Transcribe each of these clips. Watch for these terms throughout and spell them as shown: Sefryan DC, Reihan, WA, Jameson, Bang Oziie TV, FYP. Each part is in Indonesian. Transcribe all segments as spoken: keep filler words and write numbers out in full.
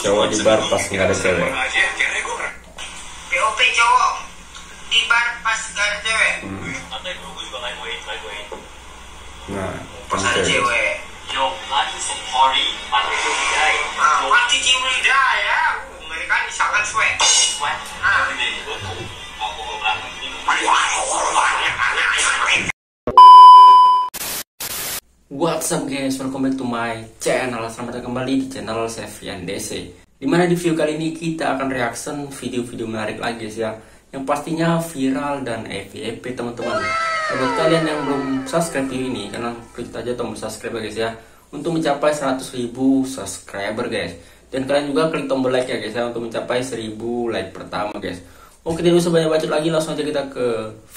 cowok di bar pas nggak ada cewek. P O P cowok di bar pas nggak ada cewek. Nah, pas ada cewek. Yo, lagi sih party, party tuh udah. Ah, party tuh udah ya. Mereka di sana cuek. Ah, ini tuh mau gua banget ini. What's up guys, welcome back to my channel. Selamat datang kembali di channel Sefryan D C. Dimana di video kali ini kita akan reaction video-video menarik lagi guys ya, yang pastinya viral dan F Y P teman-teman. Buat kalian yang belum subscribe video ini, kalian klik aja tombol subscribe guys ya, untuk mencapai seratus ribu subscriber guys. Dan kalian juga klik tombol like ya guys ya, untuk mencapai seribu like pertama guys. Oke, tidak usah banyak bacot lagi, langsung aja kita ke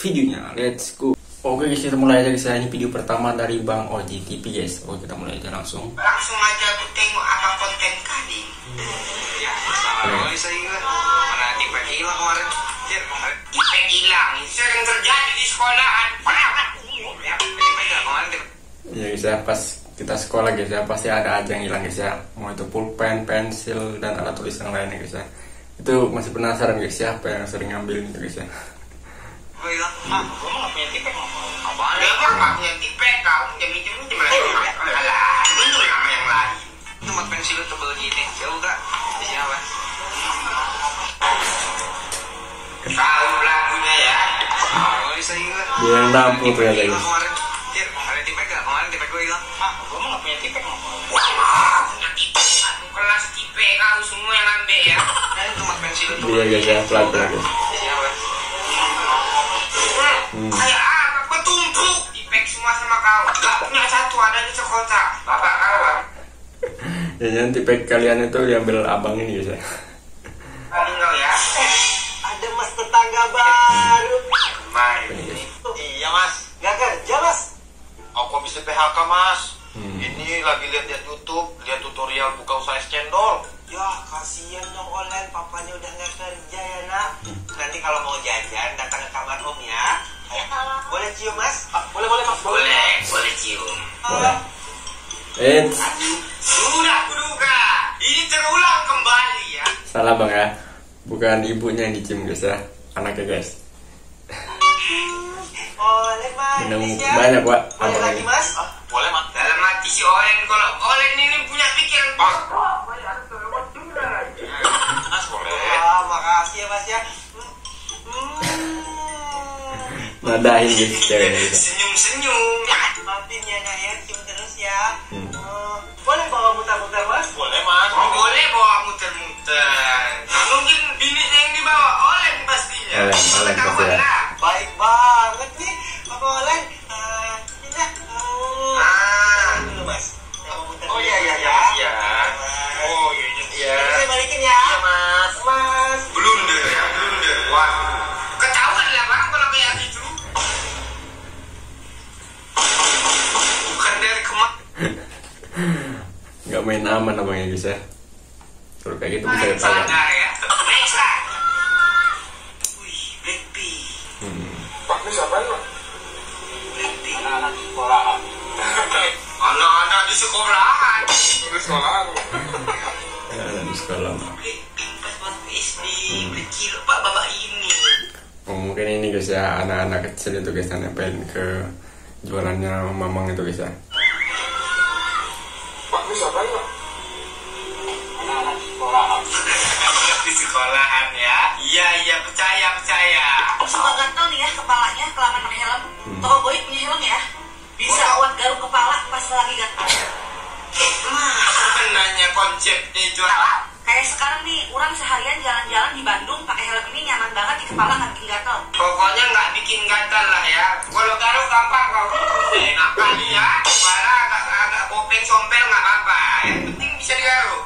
videonya, let's go. Oke guys, kita mulai aja guys, ini video pertama dari Bang Oziie T V guys. Oke, kita mulai aja langsung. Langsung aja aku tengok apa konten kali. Ya, sama kali saya ingat. Mana tipe gila kemarin. Tipe hilang, sering terjadi di sekolahan. Ya, tipe hilang kemarin. Iya guys ya, pas kita sekolah guys ya, pasti ada aja yang hilang guys ya. Mau itu pulpen, pensil, dan alat tulis yang lainnya guys ya. Itu masih penasaran guys ya, apa yang sering ngambil gitu guys ya. Gue hilang, ah, gue mau punya tipe. Dia nggak punya tipek, kamu jamin-jamin cuma alah, dulu nama yang lain. Cuma pensil tebel gini, jauh nggak? Di sini apa? Tahu lagunya ya? Oh, saya ingat. Dia yang tampil tuh ya guys. Ada tipek nggak? Kemarin tipek gue hilang. Ah, gue mau nggak punya tipek. Wah, punya tipek. Aku kelas tipek, kamu semua yang ambil ya. Ini cuma pensil tebel. Iya guys, yang pelan pelan guys. Di sini apa? Kayak apa? Petunjuk. Tipek semua sama kau. Gak punya satu, ada di sekolah. Bapak kawan. Jangan tipek kalian itu diambil abang ini guys ya. Paling kau ya. Ada mas tetangga baru. Baru ini. Iya mas. Gak kerja mas. Aku bisa P H K mas. Ini lagi lihat-lihat YouTube, lihat tutorial buka usaha es cendol. Yah, kasihan dong online, papanya udah nggak kerja ya nak. Nanti kalau mau jajan datang ke kamar om ya. Boleh cium mas? Boleh boleh mas. Boleh, boleh cium. Eh, sudah kuduga, ini terulang kembali ya. Salah bang ya, bukan ibunya yang dicium guys ya, anaknya guys. Boleh mas. Banyak pak. Boleh lagi mas? Boleh mas. Dalam hati si Olen, kalau Olen ini punya pikiran. Nadain gitu ceweknya. Senyum-senyum. Mampin ya nak ya, cium terus ya. Boleh bawa muter-muter mas? Boleh mas. Boleh bawa muter-muter. Mungkin bininya yang dibawa Olen pastinya. Olen, Olen pasti ya. Baik banget nih, apa Olen? Ini nak. Ah, dulu mas. Oh iya iya iya. Oh iya iya. Saya balikin ya. Mas, mas. Blunder ya, blunder. Wah. Gak main aman abangnya bisa. Kalau kayak gitu bisa ditanya. Wih, Blackpink. Pak, ini siapa ini? Blackpink. Anak-anak di sekolahan. Anak-anak di sekolahan. Di sekolahan. Anak di sekolahan. Blackpink pas masuk S D. Blackpink lupa bapak ini. Mungkin ini guys ya, anak-anak kecil itu guys, nempelin ke jualannya mamang itu guys ya. Di sekolahan ya. Iya iya, percaya percaya. Suka gatel nih ya kepalanya, kelamaan pakai helm. Toko boy punya helm ya. Bisa buat garuk kepala pas lagi gatel. Mah, sebenarnya konsepnya juara. Kayak sekarang nih, orang seharian jalan-jalan di Bandung pakai helm ini nyaman banget di kepala, nggak bikin gatel. Pokoknya nggak bikin gatel lah ya. Kalau garuk gampang kau. Enak kali ya. Kepala agak kopeng sompel nggak apa-apa. Yang penting bisa digaruk.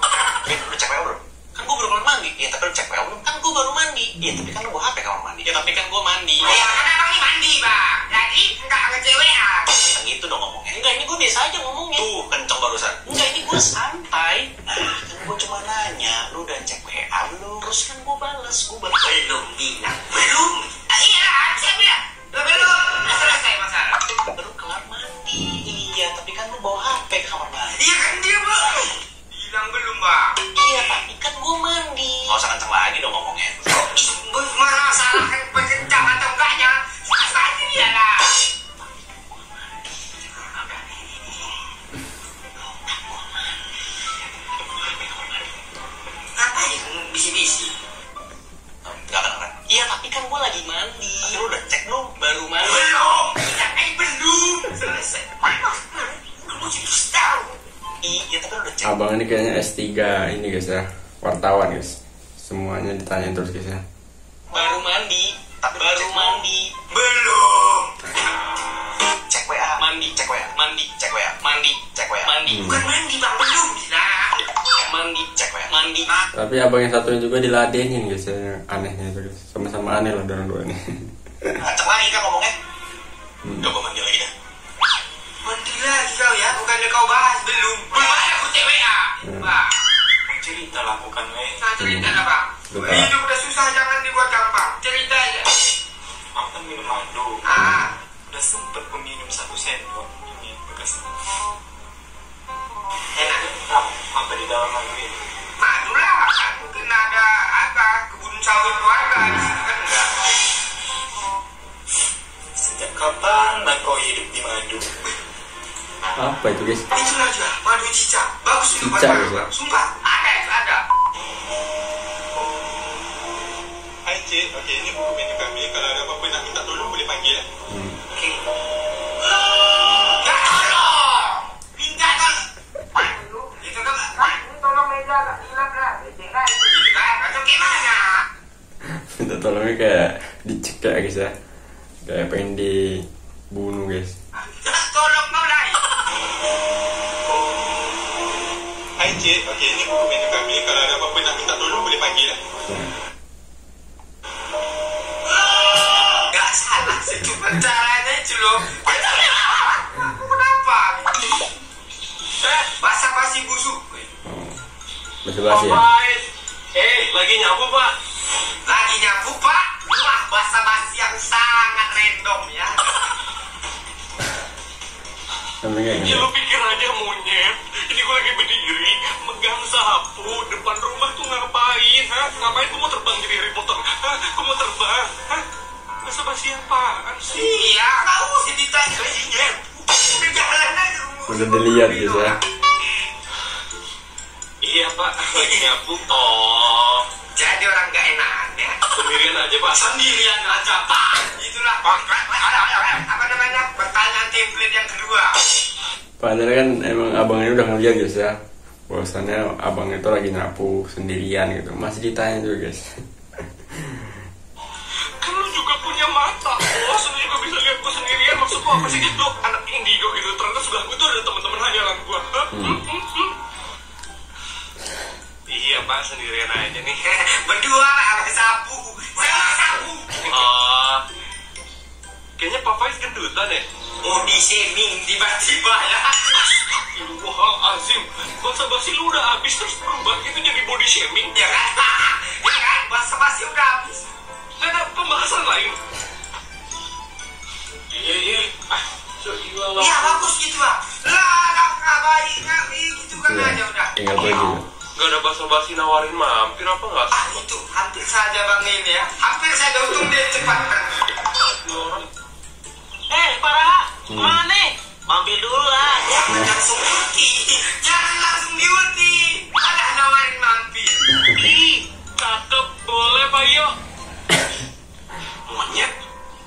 Cek ya bro. Kan gue baru mandi, ya tapi lu cek belum, kan gue baru mandi, ya tapi kan lu bawa H P kamar mandi, ya tapi kan gue mandi. Ya kan abang ini mandi bang, jadi enggak ngecewean. Yang itu dong ngomongnya. Enggak, ini gue biasa aja ngomongnya. Tuh kenceng barusan. Enggak, ini gue santai. Nah, kan gue cuma nanya, lu udah cek W A belum? Terus kan gue balas, gue balas. Belum bilang, belum. Iya, siap ya. Belum, selesai masalah. Baru kelar mandi, iya tapi kan lu bawa H P kamar mandi. Iya kan dia belum. Bilang belum bang. Iya tapi kan D C D C. Gak kan? Iya tapi kan gue lagi mandi. Lu udah cek belum? Baru mandi. Belum. Jangan belum. Selesai. Lu jadi star. Iya tapi udah cek. Abang ini kayaknya S tiga ini guys ya. Wartawan guys. Semuanya ditanya terus guys ya. Baru mandi. Tapi baru mandi. Belum. Cek W A. Mandi. Cek W A. Mandi. Cek W A. Mandi. Cek W A. Mandi. Bukan mandi bang. Belum. Mandi, cek ya, mandi. Tapi abang yang satunya juga diladenin guys, anehnya itu guys. Sama-sama aneh lah orang dua ini. Acak lagi kan ngomongnya. Udah hmm. Gue mandi lagi dah. Mandi lagi kau ya, bukannya kau bahas belum. Belum aku C W A. Wah, cerita lah bukan we. Nah cerita lah bang. Hidup udah susah jangan dibuat gampang. Cerita aja. Aku kan minum madu. Ah, udah sempet meminum satu sendok ini bekas. Apa di dalam lagu ini? Madulah, mungkin ada apa kebun sawit keluarga di sini kan enggak. Sejak kapan kau hidup di madu? Apa itu guys? Itu aja, madu cicak, bagus itu banget. Sumpah, ada itu ada. Hai Cik, oke ini buku menu kami. Kalau ada apa-apa nak minta tolong boleh panggil. Hmm. Oke. Minta tolongnya kayak dicek ya guys ya, kayak pengen dibunuh guys. Tolong mulai. Hai Cik, oke ini buku menu kami. Kalau ada apa-apa nak minta tolong boleh panggil. Gak salah sih, cuma caranya celok. Kenapa? Basa-basi busuk. Basa-basi ya. Eh, lagi nyapu pak. Lagi nyapu pak. Wah, basa-basi yang sangat random ya. Ya lu pikir aja monyet. Ini gue lagi berdiri megang sapu depan rumah tuh ngapain? Hah? Ngapain gue mau terbang jadi Harry Potter? Hah? Gue mau terbang? Hah? Basa-basi apaan sih? Iya, tahu sih ditanya monyet. Udah dilihat gitu ya. Iya pak, lagi nyapu. Oh, jadi orang gak enakan ya. Sendirian aja pak. Sendirian aja pak. Itulah pak. Apa namanya? Pertanyaan template yang kedua. Padahal kan emang abang ini udah ngeliat guys ya. Bahwasannya abang itu lagi nyapu sendirian gitu. Masih ditanya juga guys. Kan lu juga punya mata. Oh, lu juga bisa lihat gua sendirian. Maksud gua apa sih gitu? Anak indigo gitu. Ternyata sebelah gua tuh ada teman-teman hanyalan gua. Hmm. Iya pak, sendirian aja nih. Berdua lah, pakai sapu. Pakai sapu. Oh, kayaknya Papais gendutan ya. Mau di shaming tiba-tiba ya. Astagfirullahaladzim. Basa-basi lu udah habis terus berubah itu jadi body shaming. Ya kan? Ya kan? Basa-basi udah habis. Gak ada pembahasan lain. Iya, iya. Ah, iya bagus gitu lah. Lah, gak baik kali gitu kan aja udah. Tinggal bagi. Gak ada basa-basi nawarin mampir apa gak? Ah itu, hampir saja bang ini ya. Hampir saja untung dia cepat. Eh, para, mana nih? Mampir dulu lah. Jangan langsung diuti. Jangan langsung diuti. Ada nawarin mampir. Ih, cakep. Boleh Pak Yo. Monyet,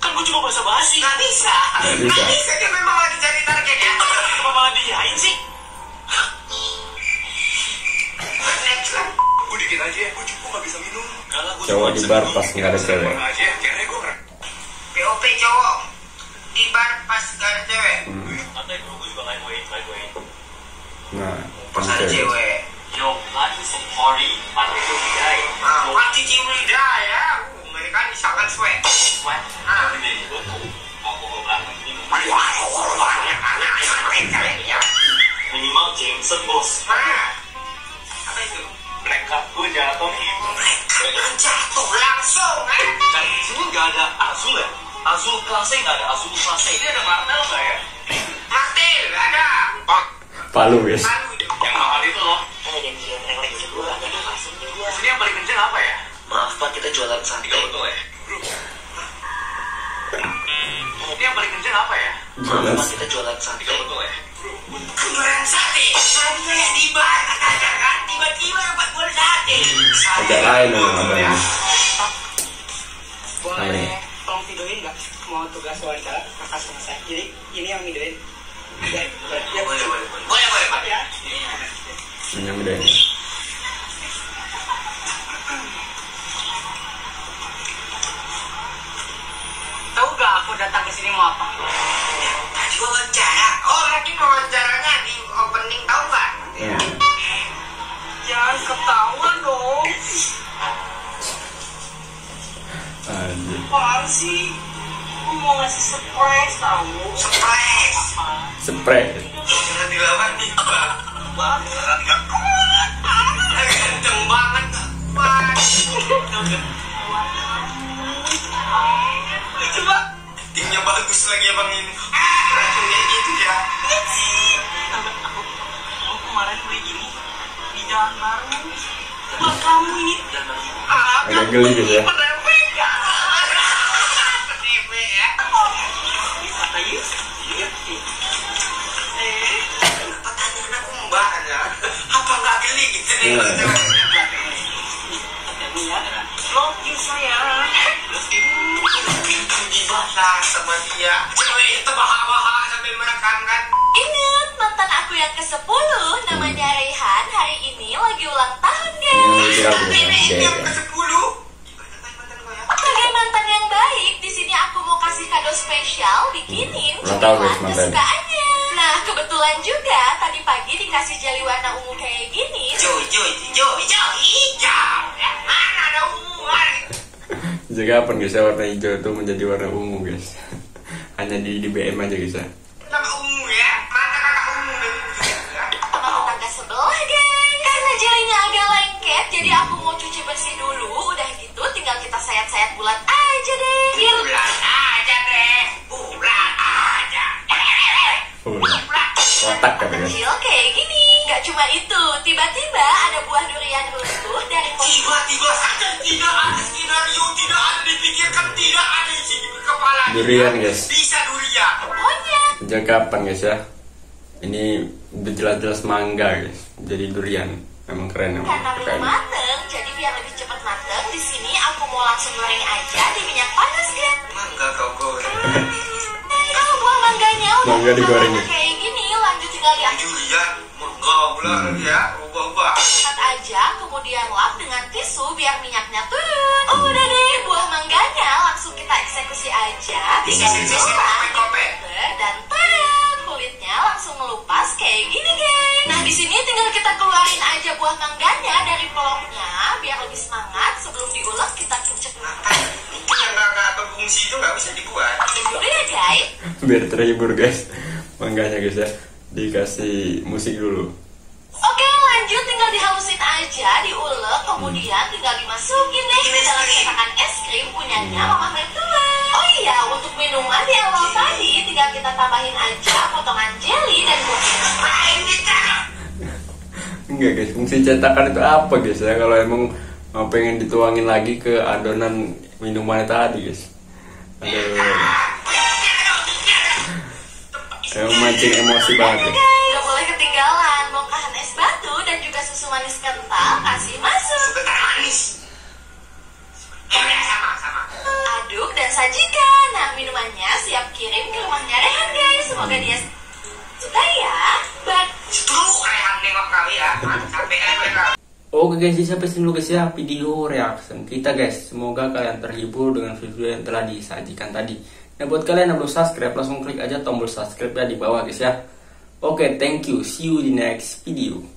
kan gue cuma basa-basi. Gak bisa. Gak bisa, dia memang lagi jadi target ya. Kenapa malah diain sih? Gue dikit aja ya, gue cukup gak bisa minum. Cowok di bar pas gak ada cewek. P O P cowok di bar pas gak ada cewek. Katanya dulu gue juga gak mau eat, gak mau eat. Nah, pas ada cewek. Yo, lagi sempori, pati cium lidai. Pati cium lidai ya, mereka misalkan sweat. Sweat? Nah, ini gue tuh, aku gue belakang ini. Waduh, banyak anak, anak lain kalian ya. Minimal Jameson bos. Nah, apa itu? Mereka gue jatuh nih. Mereka jatuh langsung eh? Kan di sini gak ada Azul ya? Azul kelasnya gak ada, Azul kelasnya. Ini ada Martel gak ya? Martel gak ada. Palu guys. Yang mahal itu loh. Ada yang gila, yang lagi juga ada yang langsung juga. Ini yang paling kenceng apa ya? Maaf pak, kita jualan santai. Tiga betul ya? Ini yang paling kenceng apa ya? Maaf pak, kita jualan santai. Tiga betul ya? Jualan sate, sate di bar, katakan tiba-tiba dapat jualan sate. ada lain namanya. Boleh tolong videoin nggak? Mau tugas wawancara kakak selesai. Jadi ini yang videoin. Boleh boleh boleh boleh boleh pak ya. Ini yang videoin. Tahu nggak aku datang ke sini mau apa? Wawancara. Oh lagi wawancaranya di opening tahu nggak? Iya. Jangan ketahuan dong. Apaan sih? Aku mau ngasih surprise tau. Surprise? Surprise. Jangan dilawan nih pak. Beneran gak kuat. Kenceng banget pak. Coba. Timnya bagus lagi abang ini. Racunnya gitu ya. Aku kemarin kayak gini. Di jalan bareng. Coba kamu ini. Agak geli gitu ya. Lo tim saya, dibahas sama dia, terbahak-bahak sambil menekankan. Ingat mantan aku yang ke sepuluh, namanya Reihan, hari ini lagi ulang tahun guys. Ini yang ke sepuluh. Sebagai mantan yang baik, di sini aku mau kasih kado spesial, bikinin cemilan kesukaannya. Nah kebetulan juga tadi pagi dikasih jali warna ungu kayak gini. Joi joi joi joi hijau. Mana ada ungu? Jika kapan guys warna hijau itu menjadi warna ungu guys. Hanya di di B M aja guys. Mata ungu ya, mata kakak ungu. Sama tetangga sebelah guys. Karena jalinya agak lengket, jadi aku mau cuci bersih dulu. Udah gitu tinggal kita sayat-sayat bulat aja deh. Bulat aja deh, bulat aja. Otak kan guys. Kayak gini. Gak cuma itu, tiba-tiba ada buah durian runtuh dari tiba-tiba saja, tidak ada skenario, tidak ada dipikirkan, tidak ada isi di kepala. Durian guys. Bisa durian. Pokoknya. Sejak kapan guys ya? Ini jelas-jelas mangga guys. Jadi durian. Memang keren emang. Karena belum mateng, jadi biar lebih cepat mateng, di sini aku mau langsung goreng aja di minyak panas guys. Mangga kau goreng. Kalau buah mangganya udah mangga digoreng. Kayak gini, lanjut tinggal diambil. Durian. Ular ya, ubah-ubah. Angkat aja, kemudian lap dengan tisu biar minyaknya turun. Oh, udah deh, buah mangganya langsung kita eksekusi aja. Disisir-sisir kopek-kopek. Dan tarik kulitnya langsung melupas kayak gini, guys. Nah, di sini tinggal kita keluarin aja buah mangganya dari peloknya biar lebih semangat. Sebelum diulek kita cucuk. Itu yang nggak berfungsi itu nggak bisa dibuat. Itu dia, guys. Biar terhibur, guys. Mangganya, guys ya. Dikasih musik dulu. Oke lanjut tinggal dihalusin aja, diulek, kemudian hmm. tinggal dimasukin deh ke dalam cetakan es krim punyanya hmm. mama mertua. Oh iya untuk minuman di awal tadi tinggal kita tambahin aja potongan jelly dan buah. Enggak guys, fungsi cetakan itu apa guys ya? Kalau emang mau pengen dituangin lagi ke adonan minuman tadi guys. Aduh. Memancing emosi banget. Gak boleh ketinggalan bongkahan es batu dan juga susu manis kental. Kasih masuk. Susu kental manis. Sama-sama. Aduk dan sajikan. Nah minumannya siap kirim ke rumahnya Reihan guys. Semoga dia suka ya. Terus Reihan nengok kali ya. Sampai akhirnya. Oke guys, sampai sini dulu guys ya video reaction kita guys. Semoga kalian terhibur dengan video yang telah disajikan tadi. Nah buat kalian yang belum subscribe, langsung klik aja tombol subscribe ya di bawah guys ya. Oke, thank you, see you di next video.